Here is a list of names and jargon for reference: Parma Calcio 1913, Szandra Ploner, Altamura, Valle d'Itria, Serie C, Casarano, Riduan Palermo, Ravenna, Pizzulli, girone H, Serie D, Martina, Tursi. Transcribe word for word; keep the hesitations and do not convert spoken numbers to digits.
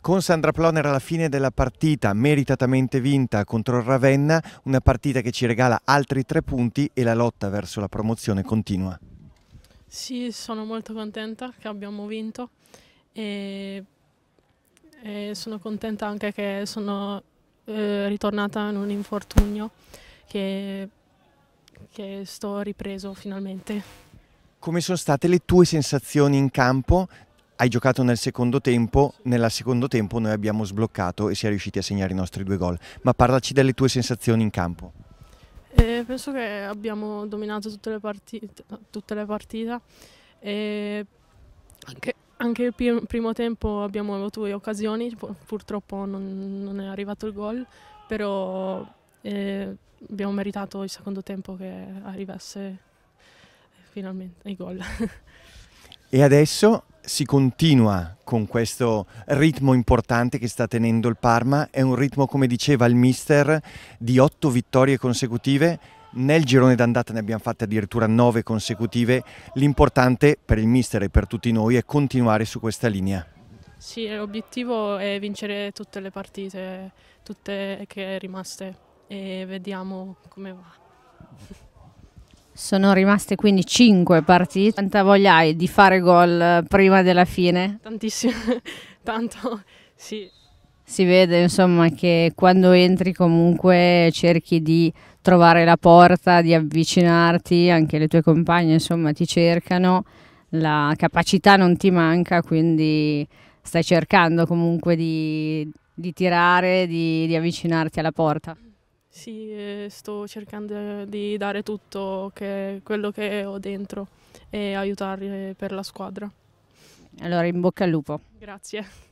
Con Szandra Ploner alla fine della partita meritatamente vinta contro il Ravenna, una partita che ci regala altri tre punti e la lotta verso la promozione continua. Sì, sono molto contenta che abbiamo vinto e, e sono contenta anche che sono eh, ritornata in un infortunio che, che sto ripreso finalmente. Come sono state le tue sensazioni in campo? Hai giocato nel secondo tempo, nel secondo tempo noi abbiamo sbloccato e siamo riusciti a segnare i nostri due gol, ma parlaci delle tue sensazioni in campo. Eh, penso che abbiamo dominato tutte le partite, tutte le partite. E anche, anche il prim primo tempo abbiamo avuto due occasioni, purtroppo non, non è arrivato il gol, però eh, abbiamo meritato il secondo tempo che arrivasse finalmente il gol. E adesso si continua con questo ritmo importante che sta tenendo il Parma, è un ritmo, come diceva il mister, di otto vittorie consecutive, nel girone d'andata ne abbiamo fatte addirittura nove consecutive, l'importante per il mister e per tutti noi è continuare su questa linea. Sì, l'obiettivo è vincere tutte le partite, tutte che rimaste, e vediamo come va. Sono rimaste quindi cinque partite. Quanta voglia hai di fare gol prima della fine? Tantissimo, tanto, sì. Si vede insomma che quando entri comunque cerchi di trovare la porta, di avvicinarti, anche le tue compagne insomma ti cercano, la capacità non ti manca, quindi stai cercando comunque di, di tirare, di, di avvicinarti alla porta. Sì, sto cercando di dare tutto che, quello che ho dentro e aiutare per la squadra. Allora, in bocca al lupo. Grazie.